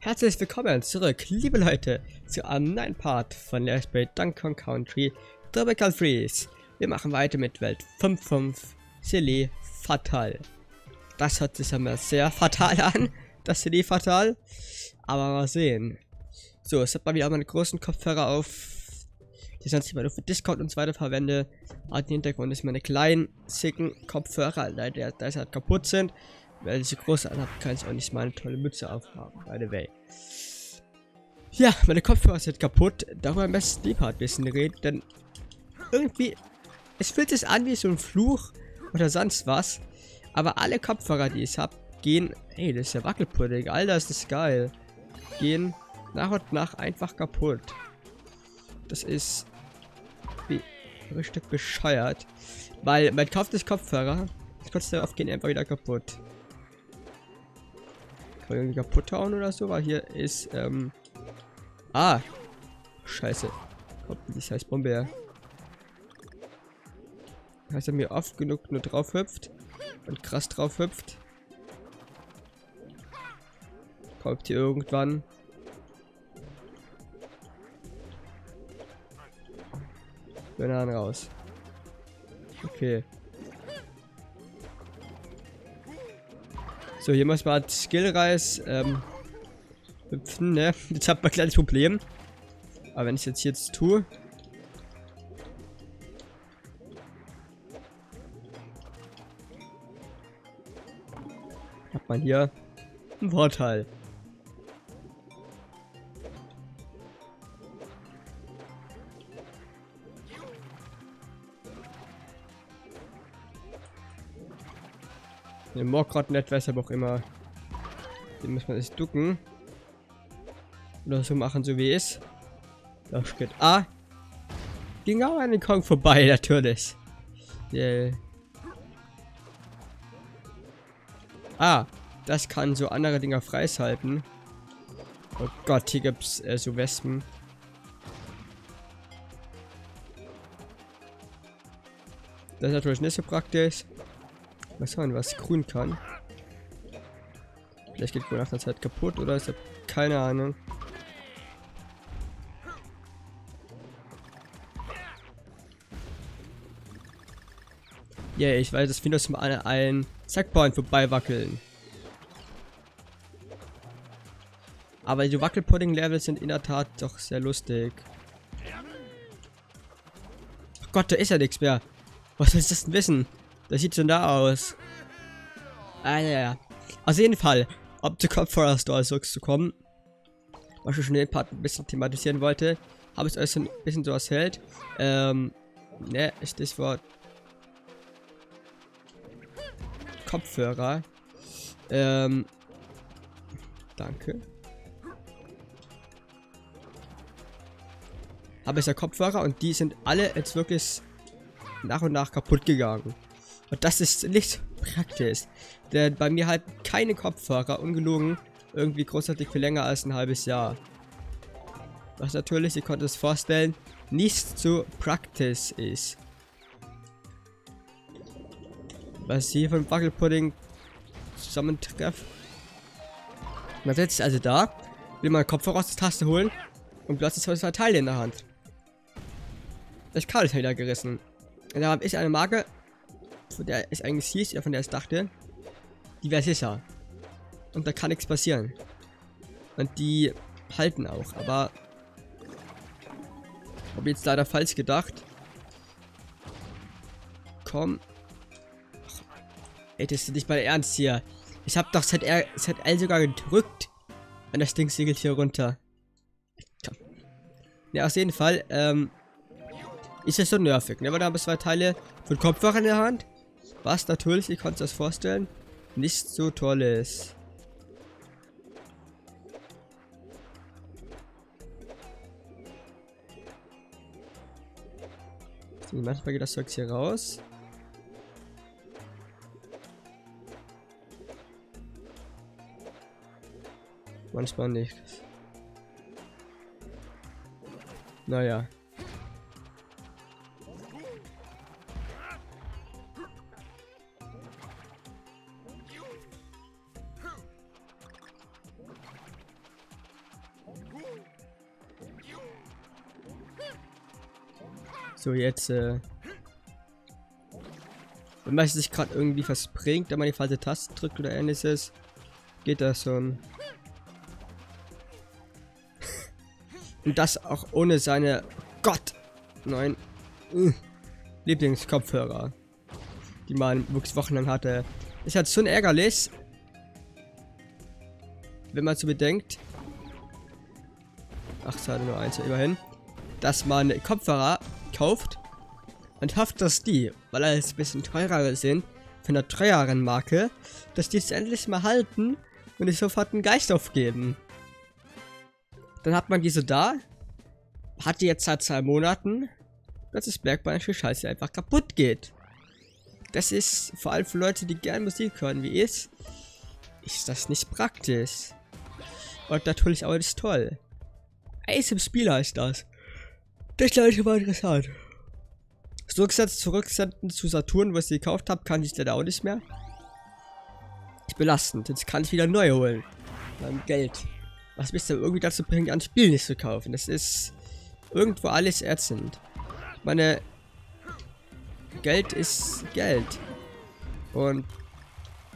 Herzlich willkommen zurück, liebe Leute, zu einem neuen Part von Let's Play Donkey Kong Country Tropical Freeze. Wir machen weiter mit Welt 5.5 Silly Fatal. Das hört sich ja mal sehr fatal an, das Silly Fatal. Aber mal sehen. So, es hat bei mir auch meine großen Kopfhörer auf, die sonst immer nur für Discord und so weiter verwende. Im Hintergrund ist meine kleinen, sicken Kopfhörer, leider, da sie halt kaputt sind. Weil ich so groß anhabe, kann ich auch nicht meine tolle Mütze aufhaben, by the way. Ja, meine Kopfhörer sind kaputt, darüber am besten die Part ein bisschen reden, denn irgendwie, es fühlt sich an wie so ein Fluch oder sonst was, aber alle Kopfhörer, die ich habe, gehen, hey, das ist ja Wackelpudding, Alter, ist das geil, gehen nach und nach einfach kaputt. Das ist wie richtig bescheuert, weil mein Kauf des Kopfhörer, kurz darauf gehen einfach wieder kaputt. Irgendwie kaputt hauen oder so, weil hier ist, scheiße. Kommt die scheiß Bombe her. Dass er mir oft genug nur drauf hüpft. Und krass drauf hüpft. Kommt hier irgendwann. Bin dann raus. Okay. So, hier muss man Skillreis hüpfen, ne? Jetzt hat man ein kleines Problem. Aber wenn ich jetzt hier tue. Hat man hier einen Vorteil. Den Morgrot nicht, weshalb auch immer. Den muss man jetzt ducken. Oder so machen, so wie es. Da steht A. Ging auch an den Kong vorbei, natürlich. Yeah. Ah, das kann so andere Dinger freischalten. Oh Gott, hier gibt's so Wespen. Das ist natürlich nicht so praktisch. Mal schauen, was grün kann. Vielleicht geht wohl nach der Zeit kaputt oder ist das, keine Ahnung. Yeah, ich weiß, dass Windows mal an allen Sackbauern vorbei wackeln. Aber die Wackelpudding-Levels sind in der Tat doch sehr lustig. Oh Gott, da ist ja nichts mehr. Was willst du denn wissen? Das sieht schon da aus. Ah, ja. Auf jeden Fall, um zu Kopfhörer Store zurückzukommen, was ich schon den Part ein bisschen thematisieren wollte, habe ich euch so ein bisschen so erzählt. Ne, Stichwort Kopfhörer. Danke. Habe ich ja Kopfhörer und die sind alle jetzt wirklich nach und nach kaputt gegangen. Und das ist nicht praktisch, denn bei mir halten keine Kopfhörer, ungelogen, irgendwie großartig für länger als ein halbes Jahr. Was natürlich, ihr könnt es vorstellen, nicht so praktisch ist. Was hier von Wackelpudding zusammentreffen. Man setzt sich also da, will mal Kopfhörer aus der Taste holen und plötzlich habe ich zwei Teile in der Hand. Das Kabel ist wieder gerissen. Und da habe ich eine Marke, von der es eigentlich hieß, oder von der ich dachte, die wäre sicher. Und da kann nichts passieren. Und die halten auch, aber habe jetzt leider falsch gedacht. Komm. Ach, ey, das ist nicht mal ernst hier. Ich habe doch ZL sogar gedrückt. Und das Ding segelt hier runter. Komm. Ja, auf jeden Fall, ist das so nervig, ne? Weil da haben wir zwei Teile von Kopfhörer in der Hand. Was natürlich, ihr könnt euch das vorstellen, nicht so toll ist. So, manchmal geht das Zeug hier raus. Manchmal nicht. Naja. So, jetzt, wenn man sich gerade irgendwie verspringt, wenn man die falsche Taste drückt oder ähnliches, geht das schon. Und das auch ohne seine... Gott! Nein. Lieblingskopfhörer, die man wirklich wochenlang hatte. Ist halt schon ärgerlich, wenn man so bedenkt. Ach, es hatte nur eins, immerhin. Dass man Kopfhörer kauft und hofft, dass die, weil alles ein bisschen teurer sind, von der teureren Marke, dass die es endlich mal halten und nicht sofort einen Geist aufgeben. Dann hat man die so da, hat die jetzt seit 2 Monaten, dass das Bergbein für Scheiße einfach kaputt geht. Das ist vor allem für Leute, die gerne Musik hören wie ich, ist das nicht praktisch. Und natürlich auch nicht toll. Eis im Spiel heißt das. Das ist leider mal interessant. Rücksatz zurücksenden zu Saturn, wo ich sie gekauft habe, kann ich leider auch nicht mehr. Ist belastend. Jetzt kann ich wieder neu holen. Beim Geld. Was mich dann irgendwie dazu bringt, ein Spiel nicht zu kaufen. Das ist irgendwo alles ätzend. Ich meine, Geld ist Geld. Und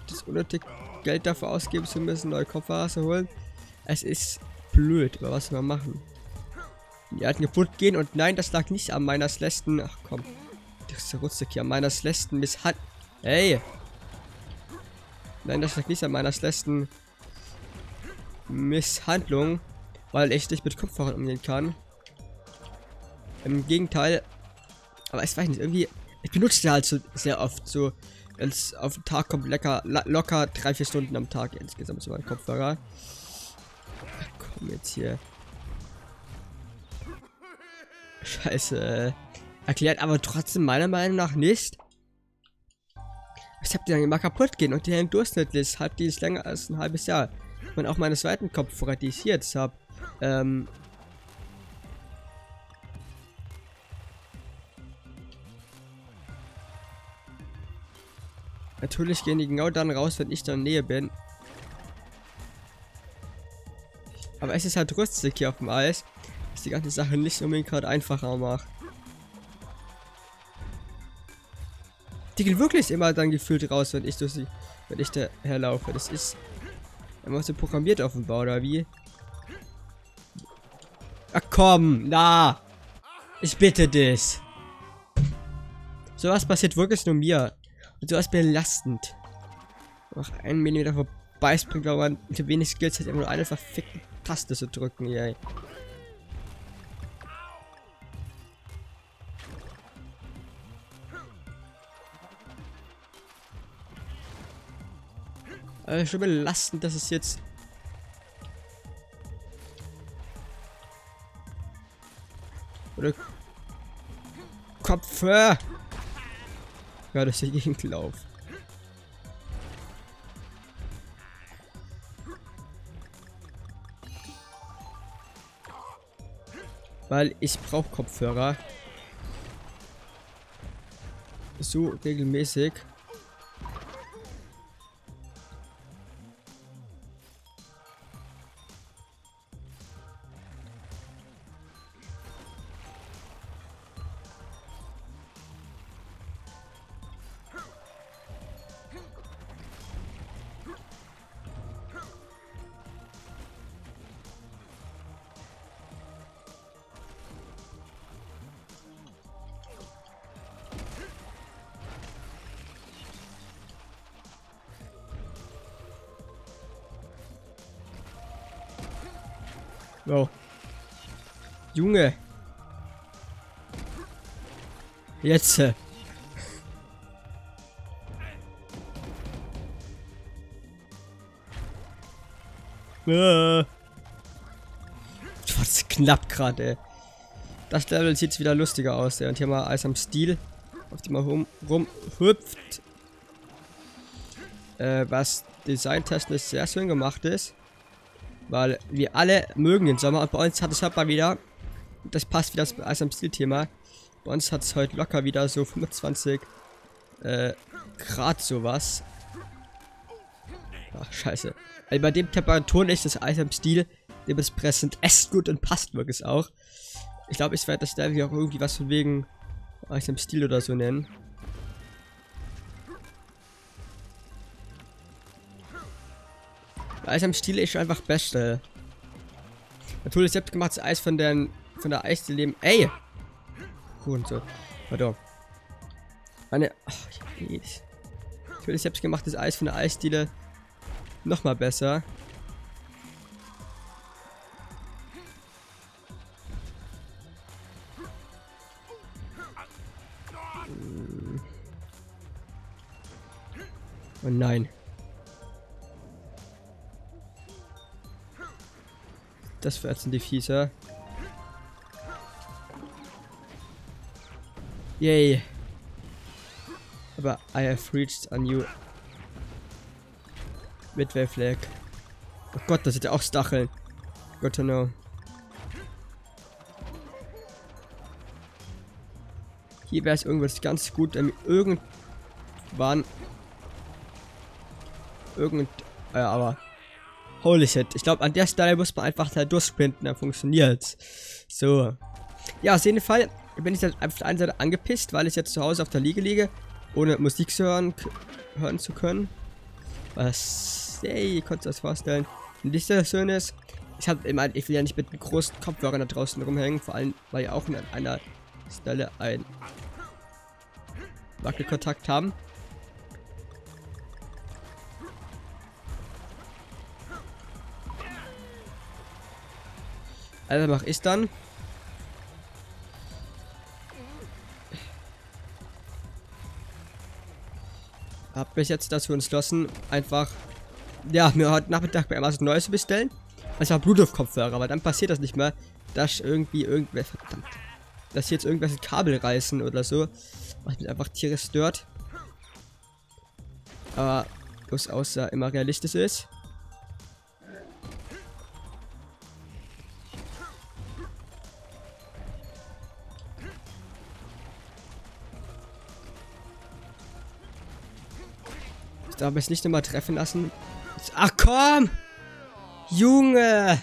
das unnötige Geld dafür ausgeben zu müssen, neue Kopfhörer zu holen, es ist blöd, aber was wir machen. Die alten kaputt gehen und nein, das lag nicht an meiner schlechten. Ach komm, das ist der Rutzig hier, an meiner schlechten Misshandlung. Hey! Nein, das lag nicht an meiner schlechten Misshandlung, weil ich nicht mit Kopfhörern umgehen kann. Im Gegenteil, aber ich weiß nicht, irgendwie, ich benutze die halt so sehr oft, so, als auf den Tag kommt locker 3-4 Stunden am Tag insgesamt so mein Kopfhörer. Komm jetzt hier. Scheiße. Erklärt aber trotzdem meiner Meinung nach nicht. Ich hab die dann immer kaputt gehen und die hängen durchschnittlich, halt die ist länger als ein halbes Jahr. Und auch meine zweiten Kopfhörer, die ich hier jetzt habe, natürlich gehen die genau dann raus, wenn ich dann in der Nähe bin. Aber es ist halt rüstig hier auf dem Eis, dass die ganze Sache nicht unbedingt gerade einfacher macht. Die gehen wirklich immer dann gefühlt raus, wenn ich durch sie, wenn ich da herlaufe. Das ist immer so programmiert offenbar, oder wie? Ach komm, na! Ich bitte dich! Sowas passiert wirklich nur mir. Und sowas belastend. Noch 1 Millimeter vorbei springt, weil man zu wenig Skills hat, immer nur eine verfickte Taste zu drücken, yay. Also schon belastend, dass es jetzt... Oder... Kopfhörer! Ja, das ist der Gegenlauf. Weil ich brauche Kopfhörer. So regelmäßig. Wow. Junge. Jetzt. Das war's knapp gerade, ey. Das Level sieht wieder lustiger aus, ey. Und hier mal Eis am Stiel, auf die man rumhüpft. Was designtechnisch sehr schön gemacht ist. Weil wir alle mögen den Sommer und bei uns hat es halt mal wieder, das passt wieder zum Eis am Stiel-Thema, bei uns hat es heute locker wieder so 25 Grad sowas. Ach, scheiße. Also bei dem Temperaturen ist das Eis am Stiel dementsprechend echt gut und passt wirklich auch. Ich glaube, ich werde das da auch irgendwie was von wegen aus dem Stil oder so nennen. Eis am Stiel ist einfach beste. Natürlich selbstgemachtes Eis von der Eisdiele. Ey! Gut so. Warte. Meine. Ach, natürlich selbstgemachtes Eis von der Eisdiele. Nochmal besser. Oh nein. Das wäre jetzt ein Diffuser. Yay. Aber I have reached a new midway flag. Oh Gott, das sind ja auch Stacheln. Good to know. Hier wäre es irgendwas ganz gut, wenn irgendwann aber holy shit. Ich glaube, an der Stelle muss man einfach da durchsprinten, dann funktioniert's. So. Ja, auf jeden Fall bin ich dann auf der einen Seite angepisst, weil ich jetzt zu Hause auf der Liege liege, ohne Musik zu hören zu können. Was? Ey, ihr könnt euch das vorstellen. Und das so schön ist, ich will ja nicht mit einem großen Kopfhörer da draußen rumhängen, vor allem, weil wir auch an einer Stelle einen Wackelkontakt haben. Also mache ich dann. Hab mich jetzt dazu entschlossen, einfach, ja, mir heute Nachmittag bei Amazon Neues zu bestellen. Also Bluetooth-Kopfhörer, aber dann passiert das nicht mehr, dass irgendwie irgendwer, verdammt, dass jetzt irgendwelche Kabel reißen oder so. Was mich einfach tierisch stört. Aber bloß außer immer realistisch ist. Darf ich es nicht nochmal treffen lassen? Ach komm! Junge!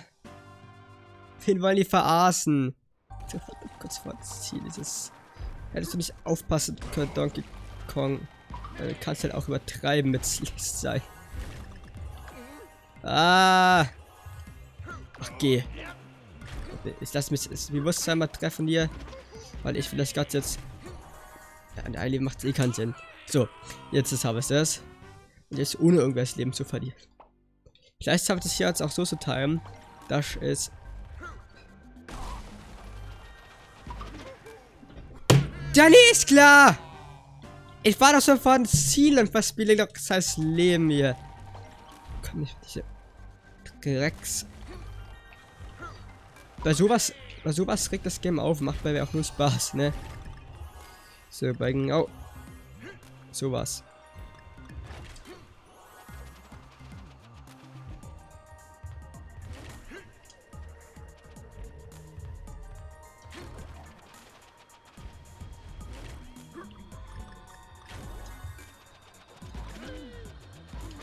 Wen wollen die verarschen? Kurz vorziehen, dieses. Hättest du nicht aufpassen können, Donkey Kong. Du kannst halt auch übertreiben mit Slice sein. Ah! Ach, geh. Ich lasse mich bewusst einmal treffen hier. Weil ich vielleicht gerade jetzt. Ja, in der Eile macht es eh keinen Sinn. So, jetzt habe ich das. Und jetzt ohne irgendwelches Leben zu verlieren. Vielleicht habe ich das hier jetzt auch so zu timen, dass es. Dann ist klar! Ich war doch schon vor dem Ziel und verspiele doch das Leben hier. Komm nicht mit diese Drecks. Bei sowas regt das Game auf, macht bei mir auch nur Spaß, ne? So, bei genau. Sowas.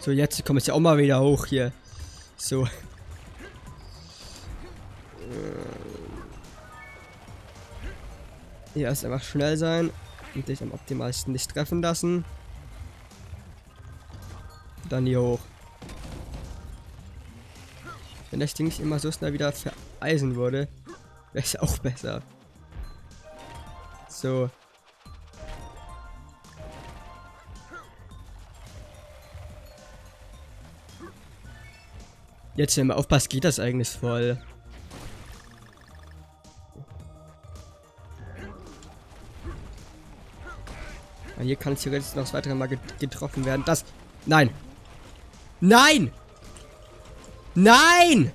So, jetzt komme ich ja auch mal wieder hoch hier. So. Ja, ist einfach schnell sein und dich am optimalsten nicht treffen lassen. Dann hier hoch. Wenn das Ding nicht immer so schnell wieder vereisen würde, wäre es auch besser. So. Jetzt, wenn man aufpasst, geht das eigentlich voll. Und hier kann es theoretisch noch das weitere Mal getroffen werden. Das. Nein! Nein! Nein!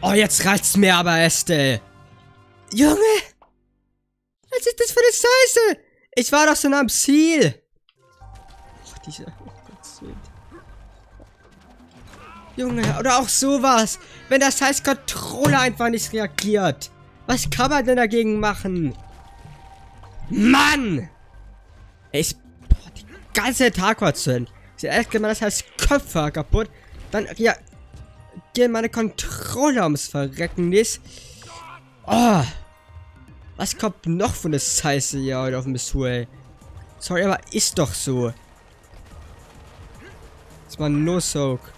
Oh, jetzt reicht's mir aber, Estelle! Junge! Was ist das für eine Scheiße? Ich war doch schon am Ziel! Oh, diese. Junge, oder auch sowas, wenn das heißt Controller einfach nicht reagiert. Was kann man denn dagegen machen? Mann! Ich. Boah, die ganze Tag war zu. Erst geht man das heißt Köpfe kaputt, dann ja, gehen meine Controller ums Verrecken nicht. Oh! Was kommt noch von der Scheiße hier heute auf dem Missur, ey? Sorry, aber ist doch so. Das war ein No-Soak.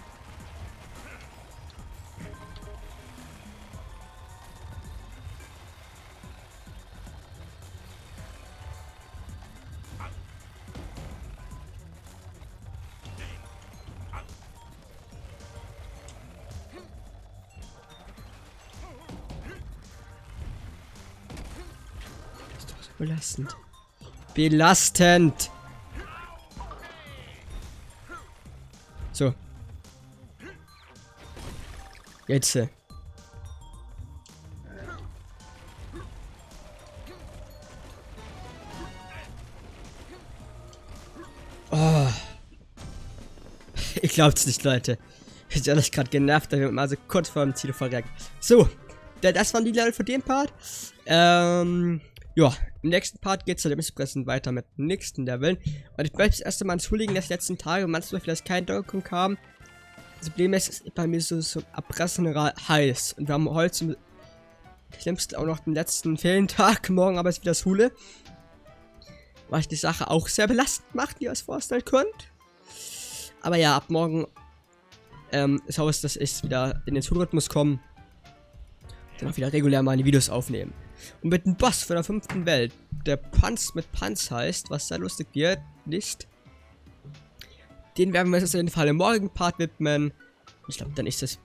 Belastend. Belastend! So. Jetzt. Oh. Ich glaub's nicht, Leute. Ich bin euch gerade genervt, da wir mal so kurz vor dem Ziel verreckt. So. Das waren die Leute von dem Part. Ja, im nächsten Part geht es zu dem Expressen weiter mit dem nächsten Level. Und ich möchte das erste Mal entschuldigen, dass die letzten Tage manchmal vielleicht kein Donkey Kong kam. Das Problem ist, es ist bei mir so erpressend heiß. Und wir haben heute zum schlimmsten auch noch den letzten Ferientag. Morgen aber ist wieder Schule. Was die Sache auch sehr belastend macht, wie ihr es vorstellen könnt. Aber ja, ab morgen ist es, dass ich wieder in den Schulrhythmus komme. Dann auch wieder regulär meine Videos aufnehmen. Und mit dem Boss von der 5. Welt, der Panz mit Panz heißt, was sehr lustig wird, nicht. Den werden wir uns auf jeden Fall im morgigen Part widmen. Ich glaube, dann ist das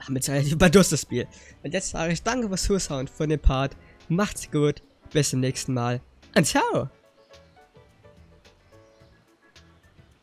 haben wir jetzt relativ überdurst das Spiel. Und jetzt sage ich danke fürs Zuschauen von dem Part. Macht's gut, bis zum nächsten Mal und ciao!